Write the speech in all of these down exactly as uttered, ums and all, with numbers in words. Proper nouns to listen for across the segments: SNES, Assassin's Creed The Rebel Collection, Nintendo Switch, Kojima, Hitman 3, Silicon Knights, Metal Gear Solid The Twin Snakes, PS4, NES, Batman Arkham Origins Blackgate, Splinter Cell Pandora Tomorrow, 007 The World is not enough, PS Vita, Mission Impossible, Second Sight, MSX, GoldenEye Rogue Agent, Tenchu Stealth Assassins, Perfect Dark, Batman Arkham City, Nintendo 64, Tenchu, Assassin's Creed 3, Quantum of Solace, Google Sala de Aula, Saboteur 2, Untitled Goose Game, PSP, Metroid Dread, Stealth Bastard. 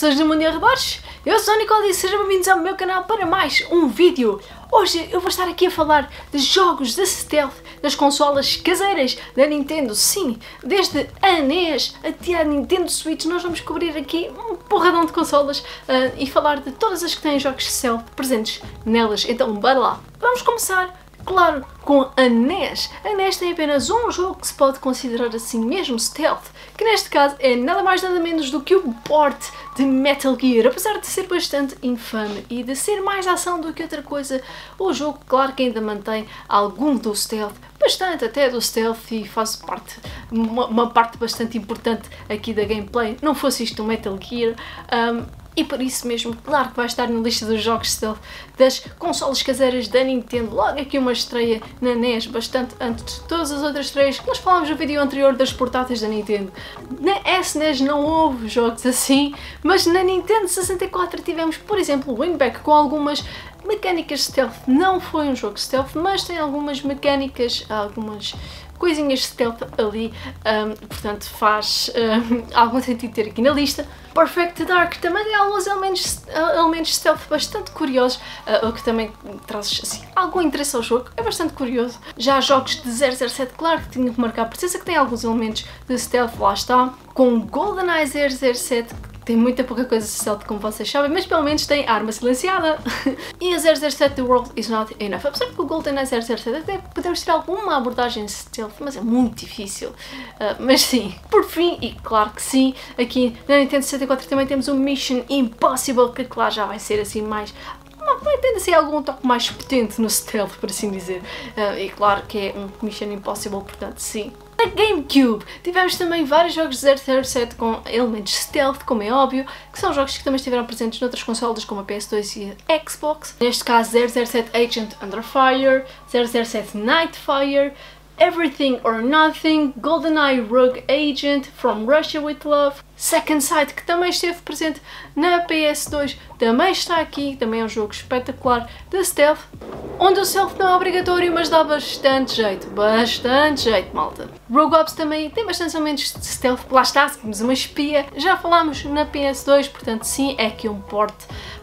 pessoas do mundo e arredores, eu sou a Nicole e sejam bem-vindos ao meu canal para mais um vídeo. Hoje eu vou estar aqui a falar de jogos de stealth das consolas caseiras da Nintendo. Sim, desde a N E S até a Nintendo Switch nós vamos cobrir aqui um porradão de consolas uh, e falar de todas as que têm jogos de stealth presentes nelas. Então bora lá, vamos começar! Claro, com a N E S. A N E S tem apenas um jogo que se pode considerar assim mesmo stealth, que neste caso é nada mais nada menos do que o port de Metal Gear. Apesar de ser bastante infame e de ser mais ação do que outra coisa, o jogo claro que ainda mantém algum do stealth, bastante até do stealth, e faz parte, uma, uma parte bastante importante aqui da gameplay. Não fosse isto um Metal Gear, um, e por isso mesmo, claro que vai estar na lista dos jogos stealth das consolas caseiras da Nintendo. Logo aqui uma estreia na N E S, bastante antes de todas as outras estreias que nós falámos no vídeo anterior das portáteis da Nintendo. Na S N E S não houve jogos assim, mas na Nintendo sessenta e quatro tivemos, por exemplo, o Winback com algumas mecânicas stealth. Não foi um jogo stealth, mas tem algumas mecânicas, algumas coisinhas stealth ali, um, portanto faz um, algum sentido ter aqui na lista. Perfect Dark também tem alguns elementos, elementos stealth bastante curiosos, uh, o que também traz assim algum interesse ao jogo, é bastante curioso. Já há jogos de zero zero sete, claro que tinha que marcar a presença, que tem alguns elementos de stealth, lá está, com GoldenEye zero zero sete, que tem muita pouca coisa de stealth como vocês sabem, mas pelo menos tem arma silenciada. E a zero zero sete The World is not enough. Apesar que o GoldenEye zero zero sete até podemos ter alguma abordagem stealth, mas é muito difícil. Uh, mas sim, por fim, e claro que sim, aqui na Nintendo sessenta e quatro também temos o Mission Impossible, que claro já vai ser assim mais... vai tendo assim algum toque mais potente no stealth, por assim dizer. Uh, e claro que é um Mission Impossible, portanto sim. Na GameCube tivemos também vários jogos de zero zero sete com elementos stealth, como é óbvio, que são jogos que também estiveram presentes noutras consolas como a P S dois e a Xbox. Neste caso zero zero sete Agent Under Fire, zero zero sete Nightfire, Everything or Nothing, GoldenEye Rogue Agent, From Russia with Love, Second Sight, que também esteve presente na P S dois, também está aqui, também é um jogo espetacular de stealth, onde o stealth não é obrigatório, mas dá bastante jeito, bastante jeito, malta. Rogue Ops também tem bastante elementos de stealth, lá está, seguimos uma espia, já falámos na P S dois, portanto sim, é aqui um port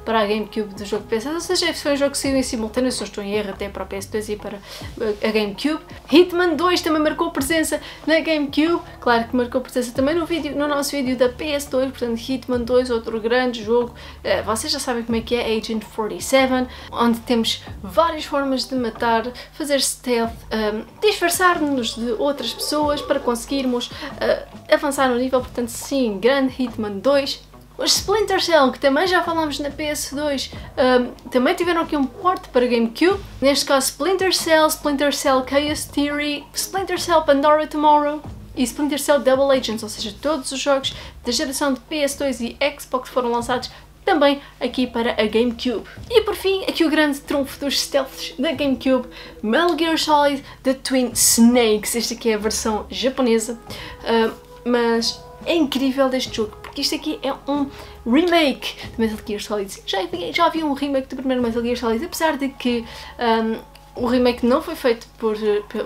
para a GameCube do jogo P S dois, ou seja, foi um jogo que saiu em simultâneo, se eu estou em erro, até para a P S dois e para a GameCube. Hitman dois também marcou presença na GameCube, claro que marcou presença também no, vídeo, no nosso vídeo da P S dois, portanto Hitman dois, outro grande jogo, uh, vocês já sabem como é que é, Agent quarenta e sete, onde temos várias formas de matar, fazer stealth, um, disfarçar-nos de outras pessoas para conseguirmos uh, avançar no nível, portanto sim, grande Hitman dois. Os Splinter Cell, que também já falámos na P S dois, um, também tiveram aqui um port para GameCube, neste caso Splinter Cell, Splinter Cell Chaos Theory, Splinter Cell Pandora Tomorrow, e Splinter Cell Double Agents, ou seja, todos os jogos da geração de P S dois e Xbox foram lançados também aqui para a GameCube. E por fim, aqui o grande trunfo dos stealths da GameCube, Metal Gear Solid The Twin Snakes. Esta aqui é a versão japonesa, uh, mas é incrível deste jogo, porque isto aqui é um remake de Metal Gear Solid. Já, já havia um remake do primeiro Metal Gear Solid, apesar de que... Um, o remake não foi feito por,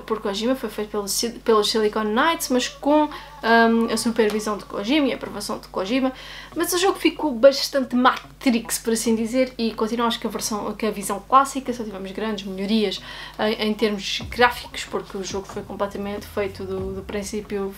por Kojima, foi feito pelos, pelos Silicon Knights, mas com um, a supervisão de Kojima e a aprovação de Kojima. Mas o jogo ficou bastante Matrix, por assim dizer, e continuamos com a, versão, com a visão clássica, só tivemos grandes melhorias em, em termos gráficos, porque o jogo foi completamente feito do, do princípio,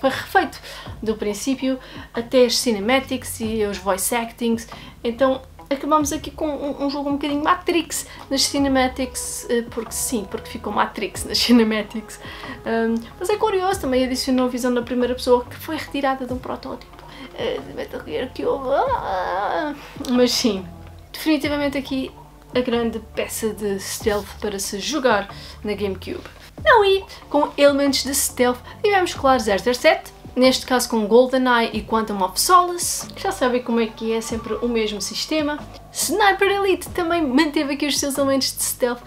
foi refeito do princípio, até as cinematics e os voice actings, então... acabamos aqui com um, um jogo um bocadinho Matrix nas cinematics, porque sim, porque ficou Matrix nas cinematics. Um, mas é curioso, também adicionou a visão da primeira pessoa que foi retirada de um protótipo uh, de Metal Gear que houve. Ah, mas sim, definitivamente aqui a grande peça de stealth para se jogar na GameCube. Não, e com elementos de stealth tivemos, claro, zero zero sete. Neste caso com GoldenEye e Quantum of Solace, já sabem como é que é, sempre o mesmo sistema. Sniper Elite também manteve aqui os seus elementos de stealth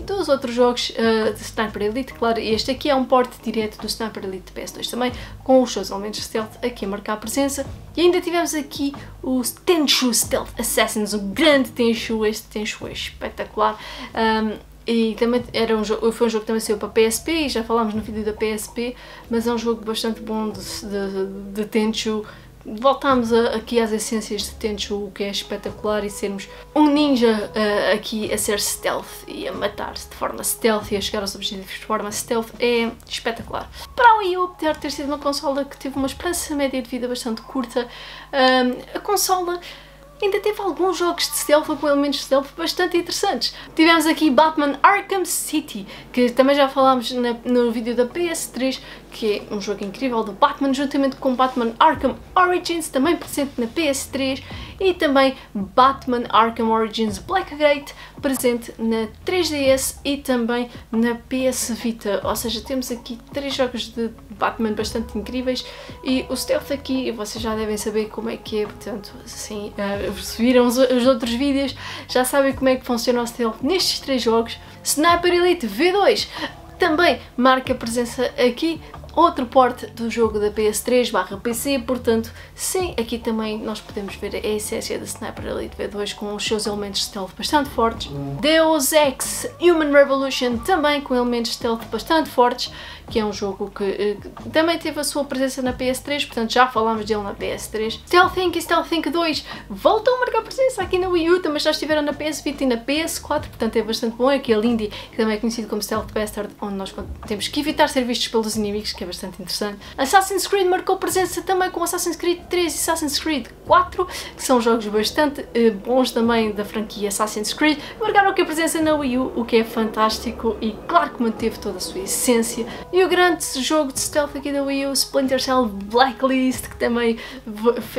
dos outros jogos uh, de Sniper Elite, claro, este aqui é um porte direto do Sniper Elite de P S dois também, com os seus elementos de stealth aqui a marcar a presença. E ainda tivemos aqui o Tenchu Stealth Assassins, o grande Tenchu, este Tenchu é espetacular. Um, E também era um jogo, foi um jogo que também saiu para P S P e já falámos no vídeo da P S P, mas é um jogo bastante bom de, de, de Tenchu, voltámos a, aqui às essências de Tenchu, o que é espetacular, e sermos um ninja uh, aqui a ser stealth e a matar-se de forma stealth e a chegar aos objetivos de forma stealth é espetacular. Para a Wii U ter, ter sido uma consola que teve uma esperança média de vida bastante curta, um, a consola ainda teve alguns jogos de stealth com elementos de stealth bastante interessantes. Tivemos aqui Batman Arkham City, que também já falámos na, no vídeo da P S três, que é um jogo incrível do Batman, juntamente com Batman Arkham Origins, também presente na P S três, e também Batman Arkham Origins Blackgate, presente na três D S e também na P S Vita. Ou seja, temos aqui três jogos de Batman bastante incríveis, e o stealth aqui, vocês já devem saber como é que é, portanto, assim, uh, se viram os outros vídeos, já sabem como é que funciona o stealth nestes três jogos. Sniper Elite V dois também marca presença aqui, outro porte do jogo da P S três barra P C, portanto, sim, aqui também nós podemos ver a essência da Sniper Elite V dois com os seus elementos stealth bastante fortes. Deus Ex Human Revolution também com elementos stealth bastante fortes, que é um jogo que, que também teve a sua presença na P S três, portanto já falámos dele na P S três. Stealth Inc e Stealth Inc dois voltam a marcar presença aqui na Wii U, também já estiveram na P S Vita e na P S quatro, portanto é bastante bom. Aqui a Lindy, que também é conhecido como Stealth Bastard, onde nós temos que evitar ser vistos pelos inimigos, que é bastante interessante. Assassin's Creed marcou presença também com Assassin's Creed três e Assassin's Creed quatro, que são jogos bastante eh, bons também da franquia Assassin's Creed, marcaram aqui a presença na Wii U, o que é fantástico e claro que manteve toda a sua essência. E o grande jogo de stealth aqui da Wii U, Splinter Cell Blacklist, que também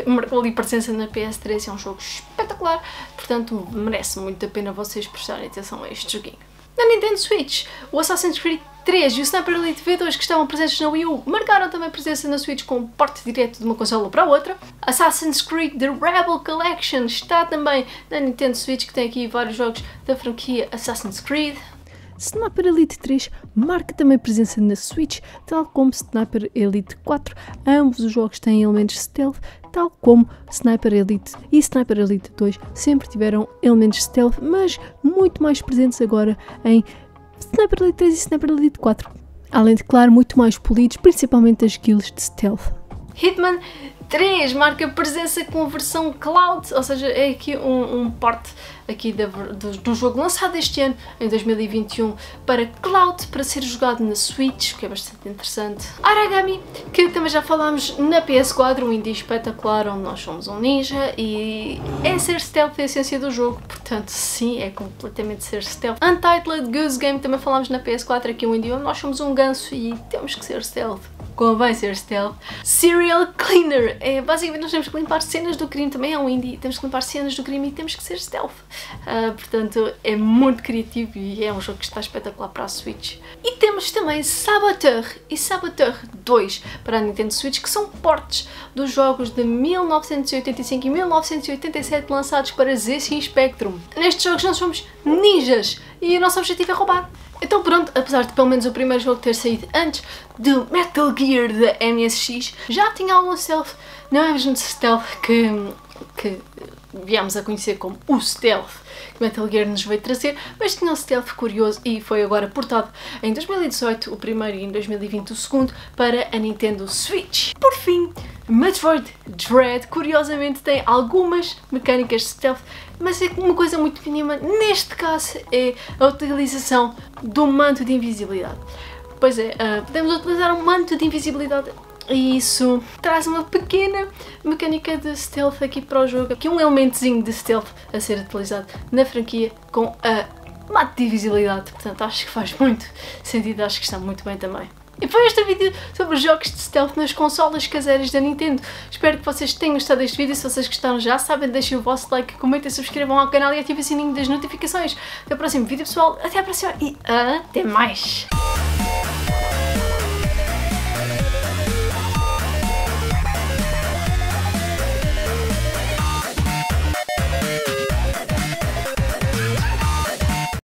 marcou ali presença na P S três, é um jogo espetacular, portanto merece muito a pena vocês prestarem atenção a este joguinho. Na Nintendo Switch, o Assassin's Creed três e o Sniper Elite V dois, que estavam presentes na Wii U, marcaram também presença na Switch com um porte direto de uma consola para a outra. Assassin's Creed The Rebel Collection está também na Nintendo Switch, que tem aqui vários jogos da franquia Assassin's Creed. Sniper Elite três marca também presença na Switch, tal como Sniper Elite quatro, ambos os jogos têm elementos stealth, tal como Sniper Elite e Sniper Elite dois sempre tiveram elementos stealth, mas muito mais presentes agora em Sniper Elite três e Sniper Elite quatro, além de, claro, muito mais polidos, principalmente as skills de stealth. Hitman três marca presença com a versão Cloud, ou seja, é aqui um, um porte aqui da, do, do jogo lançado este ano, em dois mil e vinte e um, para Cloud, para ser jogado na Switch, que é bastante interessante. Aragami, que também já falámos na P S quatro, um indie espetacular onde nós somos um ninja, e é ser stealth a essência do jogo, portanto sim, é completamente ser stealth. Untitled Goose Game, também falámos na P S quatro, aqui um indie onde nós somos um ganso e temos que ser stealth. Convém ser stealth. Serial Cleaner, é, basicamente nós temos que limpar cenas do crime, também é um indie, temos que limpar cenas do crime e temos que ser stealth. Uh, portanto, é muito criativo e é um jogo que está espetacular para a Switch. E temos também Saboteur e Saboteur dois para a Nintendo Switch, que são portes dos jogos de mil novecentos e oitenta e cinco e mil novecentos e oitenta e sete lançados para Z C Spectrum. Nestes jogos nós somos ninjas e o nosso objetivo é roubar. Então pronto, apesar de pelo menos o primeiro jogo ter saído antes do Metal Gear da M S X, já tinha algum stealth, não é mesmo stealth que, que viemos a conhecer como o stealth que Metal Gear nos veio trazer, mas tinha um stealth curioso e foi agora portado em dois mil e dezoito o primeiro e em dois mil e vinte o segundo para a Nintendo Switch. Por fim, Metroid Dread curiosamente tem algumas mecânicas de stealth, mas é uma coisa muito mínima, neste caso é a utilização do manto de invisibilidade. Pois é, uh, podemos utilizar um manto de invisibilidade e isso traz uma pequena mecânica de stealth aqui para o jogo, aqui um elementozinho de stealth a ser utilizado na franquia com a manto de invisibilidade, portanto acho que faz muito sentido, acho que está muito bem também. E foi este vídeo sobre jogos de stealth nas consolas caseiras da Nintendo. Espero que vocês tenham gostado deste vídeo. Se vocês gostaram, já sabem, deixem o vosso like, comentem, subscrevam ao canal e ativem o sininho das notificações. Até o próximo vídeo, pessoal. Até a próxima e até mais!